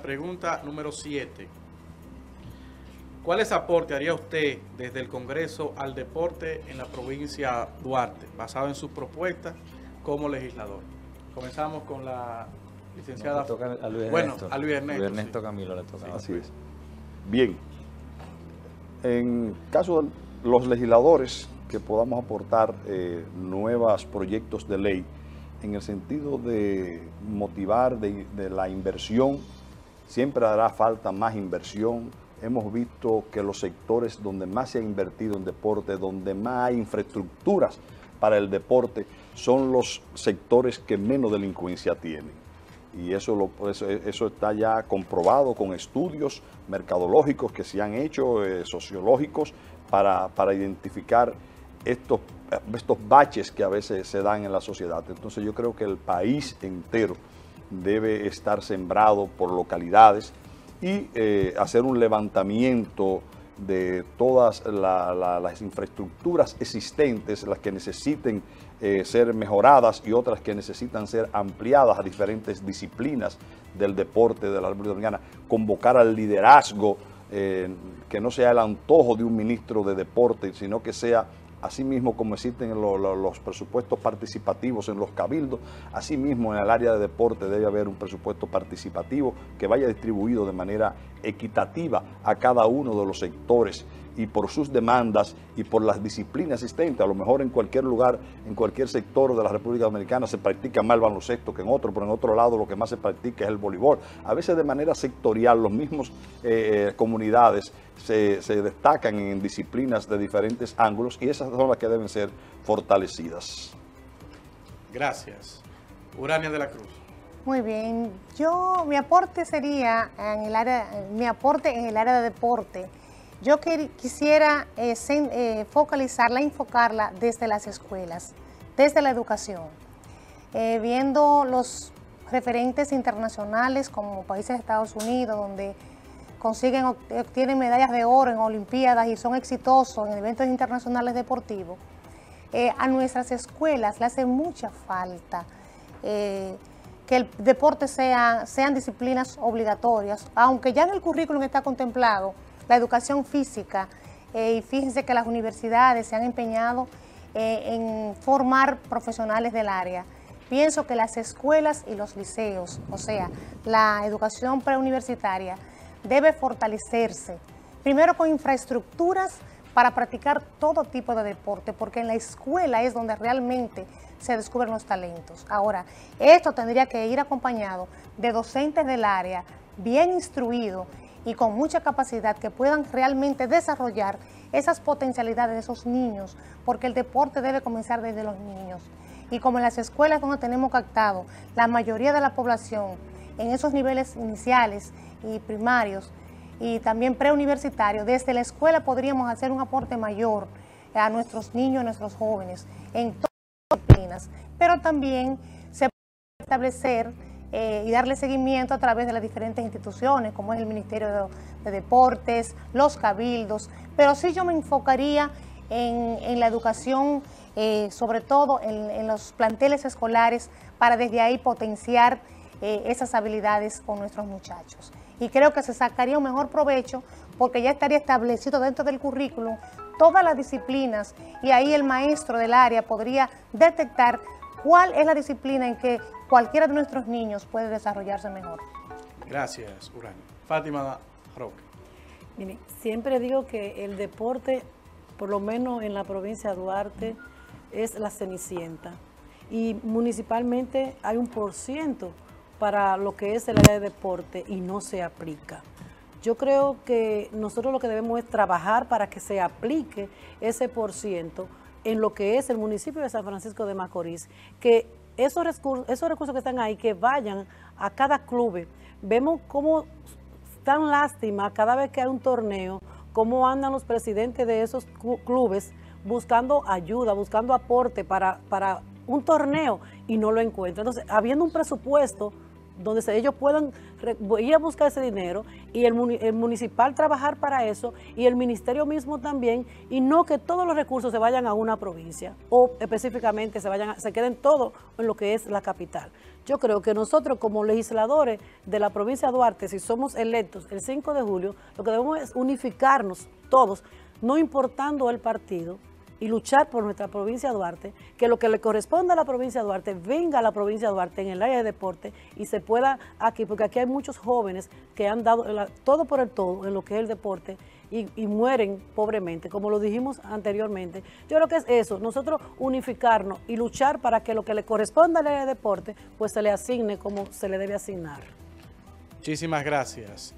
la pregunta número 7. ¿Cuáles aportes haría usted desde el Congreso al deporte en la provincia Duarte, basado en sus propuestas como legislador? Comenzamos con la licenciada... A Luis Ernesto Camilo le toca. Sí, así es. Bien. En caso de los legisladores que podamos aportar nuevos proyectos de ley en el sentido de motivar de la inversión, siempre hará falta más inversión. Hemos visto que los sectores donde más se ha invertido en deporte, donde más hay infraestructuras para el deporte, son los sectores que menos delincuencia tienen. Y eso está ya comprobado con estudios mercadológicos que se han hecho, sociológicos, para identificar estos baches que a veces se dan en la sociedad. Entonces yo creo que el país entero debe estar sembrado por localidades y hacer un levantamiento de todas las infraestructuras existentes, las que necesiten ser mejoradas y otras que necesitan ser ampliadas a diferentes disciplinas del deporte de la República Dominicana, convocar al liderazgo, que no sea el antojo de un ministro de deporte, sino que sea, así mismo como existen los presupuestos participativos en los cabildos, así mismo en el área de deporte debe haber un presupuesto participativo que vaya distribuido de manera equitativa a cada uno de los sectores y por sus demandas y por las disciplinas existentes. A lo mejor en cualquier lugar, en cualquier sector de la República Dominicana se practica más el baloncesto que en otro, pero en otro lado lo que más se practica es el voleibol. A veces de manera sectorial los mismos comunidades se destacan en disciplinas de diferentes ángulos y esas son las que deben ser fortalecidas. Gracias. Urania de la Cruz. Muy bien. Mi aporte en el área de deporte. Yo quisiera enfocarla desde las escuelas, desde la educación, viendo los referentes internacionales como países de Estados Unidos, donde obtienen medallas de oro en olimpiadas y son exitosos en eventos internacionales deportivos. A nuestras escuelas le hace mucha falta que el deporte sean disciplinas obligatorias, aunque ya en el currículum está contemplado la educación física, y fíjense que las universidades se han empeñado en formar profesionales del área. Pienso que las escuelas y los liceos, o sea, la educación preuniversitaria, debe fortalecerse, primero con infraestructuras para practicar todo tipo de deporte, porque en la escuela es donde realmente se descubren los talentos. Ahora, esto tendría que ir acompañado de docentes del área, bien instruidos, y con mucha capacidad que puedan realmente desarrollar esas potencialidades de esos niños, porque el deporte debe comenzar desde los niños. Y como en las escuelas donde tenemos captado la mayoría de la población, en esos niveles iniciales y primarios, y también preuniversitarios, desde la escuela podríamos hacer un aporte mayor a nuestros niños, a nuestros jóvenes, en todas las disciplinas, pero también se puede establecer y darle seguimiento a través de las diferentes instituciones, como es el Ministerio de Deportes, los cabildos, pero sí yo me enfocaría en la educación, sobre todo en los planteles escolares, para desde ahí potenciar esas habilidades con nuestros muchachos. Y creo que se sacaría un mejor provecho porque ya estaría establecido dentro del currículum todas las disciplinas y ahí el maestro del área podría detectar cuál es la disciplina en que cualquiera de nuestros niños puede desarrollarse mejor. Gracias, Urania. Fátima Roque. Mire, siempre digo que el deporte, por lo menos en la provincia de Duarte, es la cenicienta. Y municipalmente hay un % para lo que es el área de deporte y no se aplica. Yo creo que nosotros lo que debemos es trabajar para que se aplique ese % en lo que es el municipio de San Francisco de Macorís, que esos recursos que están ahí, que vayan a cada club. Vemos cómo tan lástima cada vez que hay un torneo, cómo andan los presidentes de esos clubes buscando ayuda, buscando aporte para un torneo y no lo encuentran. Entonces, habiendo un presupuesto donde ellos puedan ir a buscar ese dinero y el municipal trabajar para eso y el ministerio mismo también, y no que todos los recursos se vayan a una provincia o específicamente se queden todos en lo que es la capital. Yo creo que nosotros como legisladores de la provincia de Duarte, si somos electos el 5 de julio, lo que debemos es unificarnos todos, no importando el partido, y luchar por nuestra provincia de Duarte, que lo que le corresponde a la provincia de Duarte venga a la provincia de Duarte en el área de deporte y se pueda aquí, porque aquí hay muchos jóvenes que han dado todo por el todo en lo que es el deporte y mueren pobremente, como lo dijimos anteriormente. Yo creo que es eso, nosotros unificarnos y luchar para que lo que le corresponda al área de deporte, pues se le asigne como se le debe asignar. Muchísimas gracias.